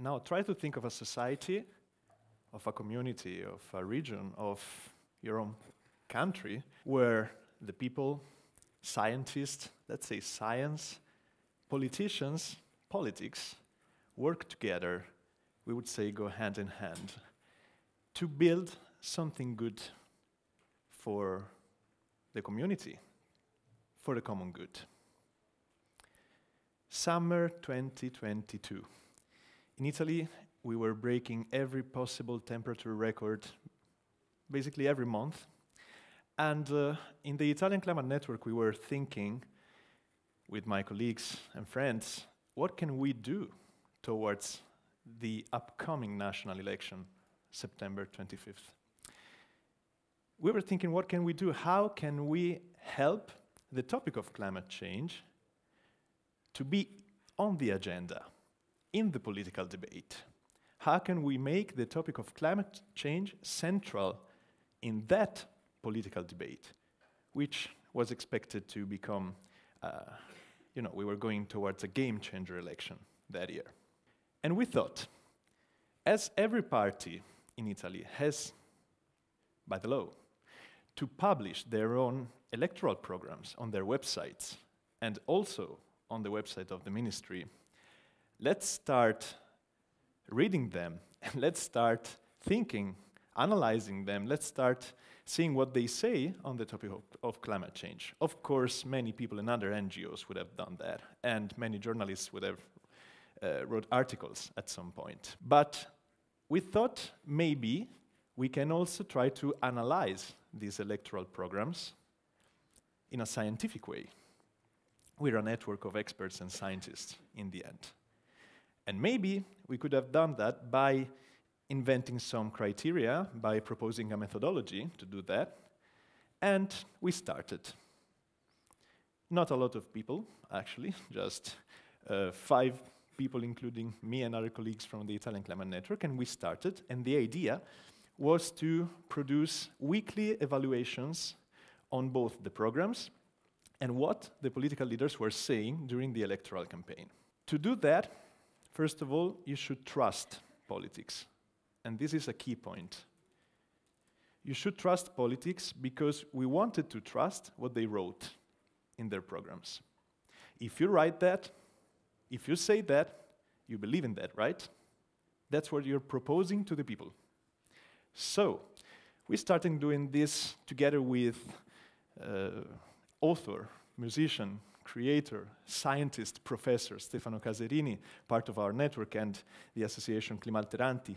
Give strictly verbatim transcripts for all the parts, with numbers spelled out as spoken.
Now try to think of a society, of a community, of a region, of your own country, where the people, scientists, let's say science, politicians, politics, work together, we would say go hand in hand, to build something good for the community, for the common good. Summer twenty twenty-two. In Italy, we were breaking every possible temperature record, basically every month. And uh, in the Italian Climate Network, we were thinking with my colleagues and friends, what can we do towards the upcoming national election, September twenty-fifth? We were thinking, what can we do? How can we help the topic of climate change to be on the agenda, in the political debate? How can we make the topic of climate change central in that political debate, which was expected to become, uh, you know, we were going towards a game-changer election that year. And we thought, as every party in Italy has, by the law, to publish their own electoral programs on their websites and also on the website of the ministry, let's start reading them and let's start thinking, analyzing them, let's start seeing what they say on the topic of, of climate change. Of course, many people and other N G Os would have done that, and many journalists would have uh, wrote articles at some point. But we thought maybe we can also try to analyze these electoral programs in a scientific way. We're a network of experts and scientists in the end. And maybe we could have done that by inventing some criteria, by proposing a methodology to do that, and we started. Not a lot of people, actually, just uh, five people, including me and other colleagues from the Italian Climate Network, and we started, and the idea was to produce weekly evaluations on both the programs and what the political leaders were saying during the electoral campaign. To do that, first of all, you should trust politics. And this is a key point. You should trust politics because we wanted to trust what they wrote in their programs. If you write that, if you say that, you believe in that, right? That's what you're proposing to the people. So, we started doing this together with uh, author, musician, creator, scientist, professor Stefano Caserini, part of our network and the association Climalteranti,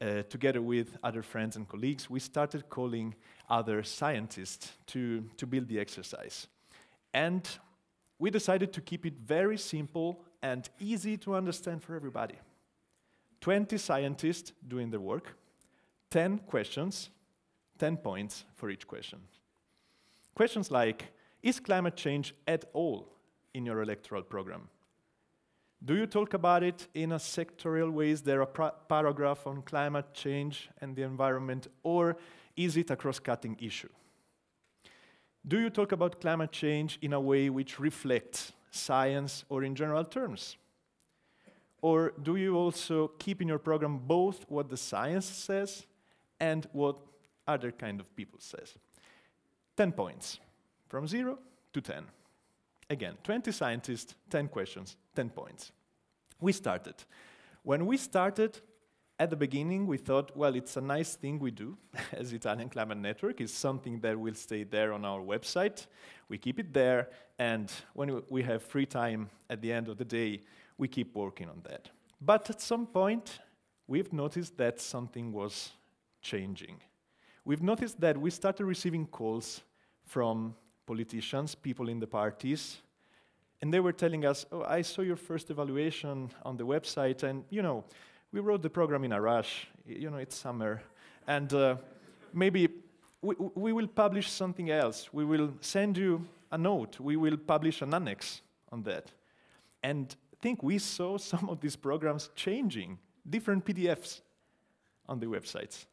uh, together with other friends and colleagues, we started calling other scientists to, to build the exercise. And we decided to keep it very simple and easy to understand for everybody. twenty scientists doing the work, ten questions, ten points for each question. Questions like, is climate change at all in your electoral program? Do you talk about it in a sectorial ways? There are paragraphs on climate change and the environment, or is it a cross-cutting issue? Do you talk about climate change in a way which reflects science or in general terms? Or do you also keep in your program both what the science says and what other kind of people says? ten points. From zero to ten. Again, twenty scientists, ten questions, ten points. We started. When we started, at the beginning, we thought, well, it's a nice thing we do as Italian Climate Network. It's something that will stay there on our website. We keep it there, and when we have free time at the end of the day, we keep working on that. But at some point, we've noticed that something was changing. We've noticed that we started receiving calls from politicians, people in the parties, and they were telling us, oh, I saw your first evaluation on the website, and, you know, we wrote the program in a rush, you know, it's summer, and uh, maybe we, we will publish something else, we will send you a note, we will publish an annex on that. And I think we saw some of these programs changing, different P D Fs on the websites.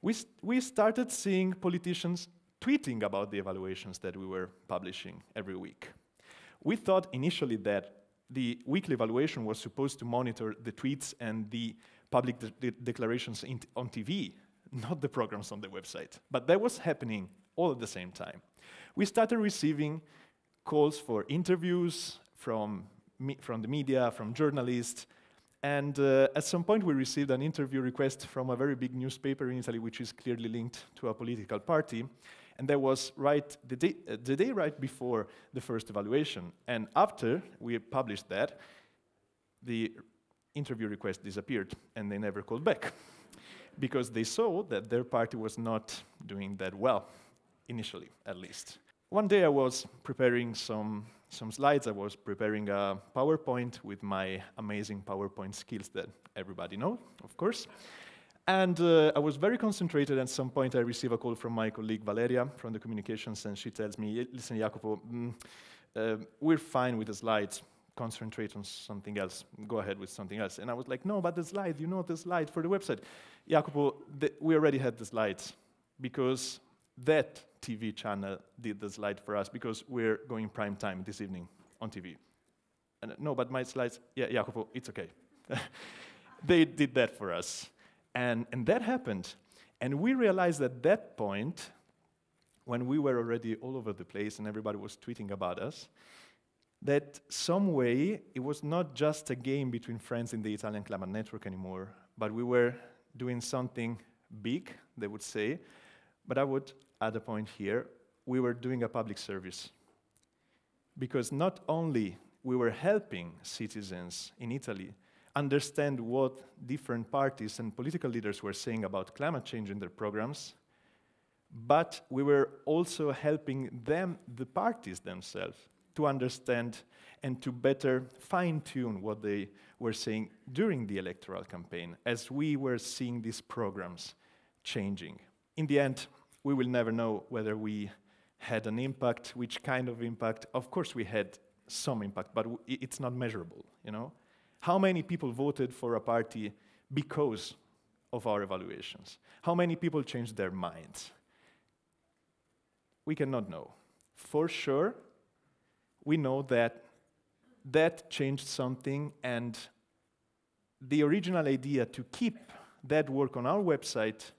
We, st we started seeing politicians tweeting about the evaluations that we were publishing every week. We thought initially that the weekly evaluation was supposed to monitor the tweets and the public de de declarations in on T V, not the programs on the website. But that was happening all at the same time. We started receiving calls for interviews from, me from the media, from journalists, and uh, at some point we received an interview request from a very big newspaper in Italy, which is clearly linked to a political party. And that was right the day, uh, the day right before the first evaluation. And after we published that, the interview request disappeared and they never called back because they saw that their party was not doing that well, initially at least. One day I was preparing some, some slides. I was preparing a PowerPoint with my amazing PowerPoint skills that everybody knows, of course. And uh, I was very concentrated. At some point, I received a call from my colleague, Valeria, from the communications, and she tells me, listen, Jacopo, mm, uh, we're fine with the slides. Concentrate on something else. Go ahead with something else. And I was like, no, but the slide, you know, the slide for the website. Jacopo, the, we already had the slides because that T V channel did the slide for us because we're going prime time this evening on T V. And uh, no, but my slides, yeah, Jacopo, it's okay. They did that for us. And, and that happened. And we realized at that point, when we were already all over the place and everybody was tweeting about us, that some way it was not just a game between friends in the Italian Climate Network anymore, but we were doing something big, they would say. But I would add a point here. We were doing a public service. Because not only we were helping citizens in Italy understand what different parties and political leaders were saying about climate change in their programs, but we were also helping them, the parties themselves, to understand and to better fine-tune what they were saying during the electoral campaign, as we were seeing these programs changing. In the end, we will never know whether we had an impact, which kind of impact. Of course we had some impact, but it's not measurable, you know? How many people voted for a party because of our evaluations? How many people changed their minds? We cannot know. For sure, we know that that changed something, and the original idea to keep that work on our website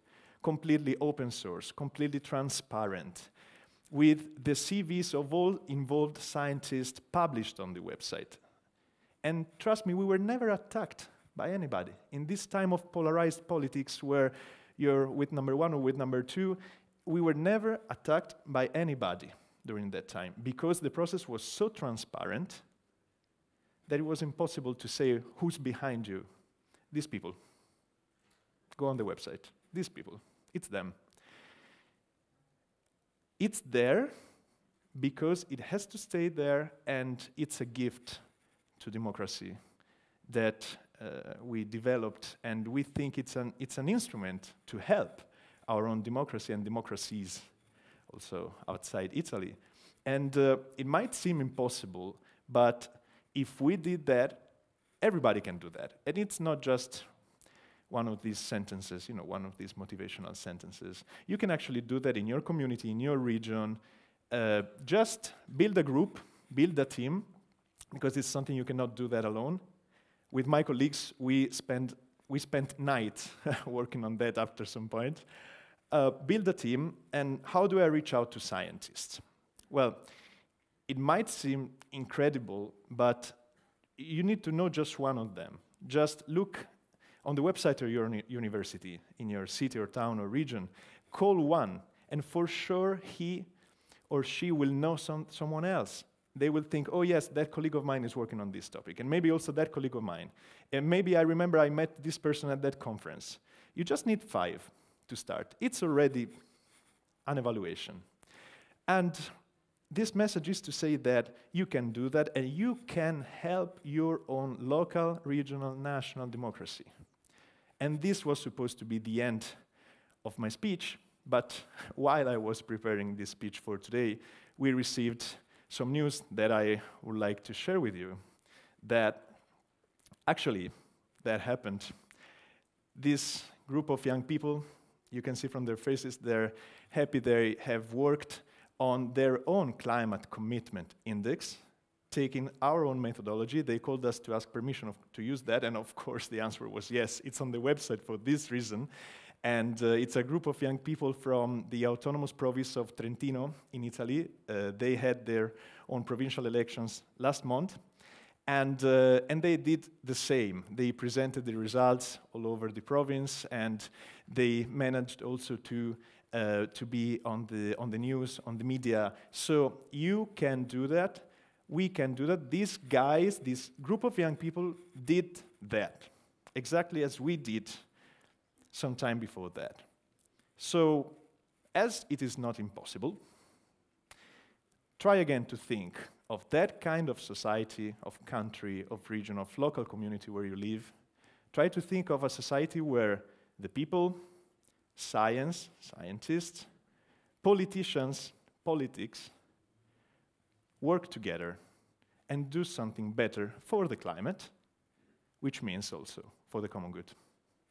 completely open source, completely transparent, with the C Vs of all involved scientists published on the website. And trust me, we were never attacked by anybody. In this time of polarized politics where you're with number one or with number two, we were never attacked by anybody during that time because the process was so transparent that it was impossible to say who's behind you. These people. Go on the website. These people. It's them. It's there because it has to stay there, and it's a gift to democracy that uh, we developed, and we think it's an, it's an instrument to help our own democracy and democracies also outside Italy. And uh, it might seem impossible, but if we did that, everybody can do that. And it's not just one of these sentences, you know, one of these motivational sentences. You can actually do that in your community, in your region. Uh, just build a group, build a team, because it's something you cannot do that alone. With my colleagues, we spent we spent nights working on that after some point. Uh, build a team, and how do I reach out to scientists? Well, it might seem incredible, but you need to know just one of them. Just look on the website of your uni university, in your city or town or region. Call one, and for sure he or she will know some, someone else. They will think, oh yes, that colleague of mine is working on this topic, and maybe also that colleague of mine. And maybe I remember I met this person at that conference. You just need five to start. It's already an evaluation. And this message is to say that you can do that, and you can help your own local, regional, national democracy. And this was supposed to be the end of my speech, but while I was preparing this speech for today, we received some news that I would like to share with you, that actually that happened. This group of young people, you can see from their faces, they're happy they have worked on their own Climate Commitment Index, taking our own methodology. They called us to ask permission of, to use that, and of course the answer was yes. It's on the website for this reason. And uh, it's a group of young people from the autonomous province of Trentino in Italy. Uh, they had their own provincial elections last month, and, uh, and they did the same. They presented the results all over the province, and they managed also to Uh, to be on the, on the news, on the media. So you can do that, we can do that. These guys, this group of young people did that, exactly as we did some time before that. So, as it is not impossible, try again to think of that kind of society, of country, of region, of local community where you live. Try to think of a society where the people, science, scientists, politicians, politics, work together and do something better for the climate, which means also for the common good.